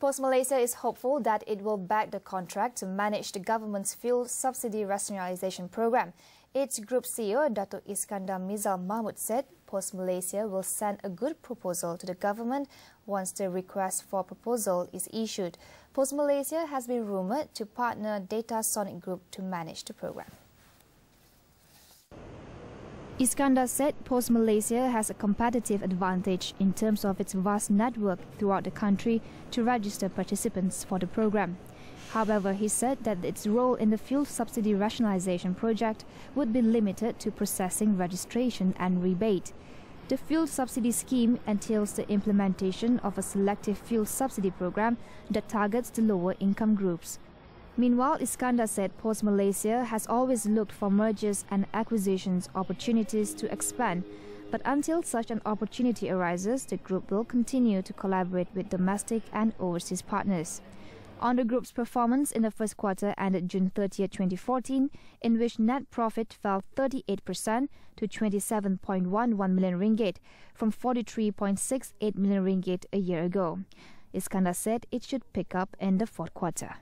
Pos Malaysia is hopeful that it will back the contract to manage the government's fuel subsidy rationalisation programme. Its group CEO, Datuk Iskandar Mizal Mahmood, said Pos Malaysia will send a good proposal to the government once the request for proposal is issued. Pos Malaysia has been rumoured to partner Datasonic Group to manage the programme. Iskandar said Pos Malaysia has a competitive advantage in terms of its vast network throughout the country to register participants for the program. However, he said that its role in the fuel subsidy rationalisation project would be limited to processing registration and rebate. The fuel subsidy scheme entails the implementation of a selective fuel subsidy program that targets the lower income groups. Meanwhile, Iskandar said Pos Malaysia has always looked for mergers and acquisitions opportunities to expand, but until such an opportunity arises, the group will continue to collaborate with domestic and overseas partners. On the group's performance in the first quarter ended June 30, 2014, in which net profit fell 38% to 27.11 million ringgit from 43.68 million ringgit a year ago. Iskandar said it should pick up in the fourth quarter.